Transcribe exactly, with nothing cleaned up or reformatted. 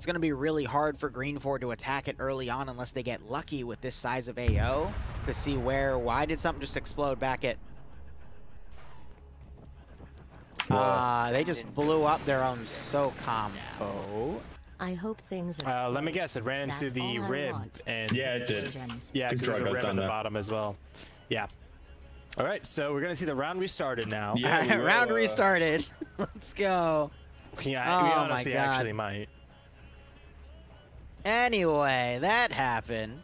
It's going to be really hard for Greenford to attack it early on unless they get lucky with this size of A O to see where... Why did something just explode back at... Uh, they just blew up their own SOCOM. Oh. I hope things are... Uh, let me guess, it ran That's into the rib. And yeah, it did. Yeah, because there's a rib at the bottom as well. Yeah. All right, so we're going to see the round restarted now. Yeah, we will, round uh... restarted. Let's go. Yeah, oh, we honestly my God. actually might. Anyway, that happened.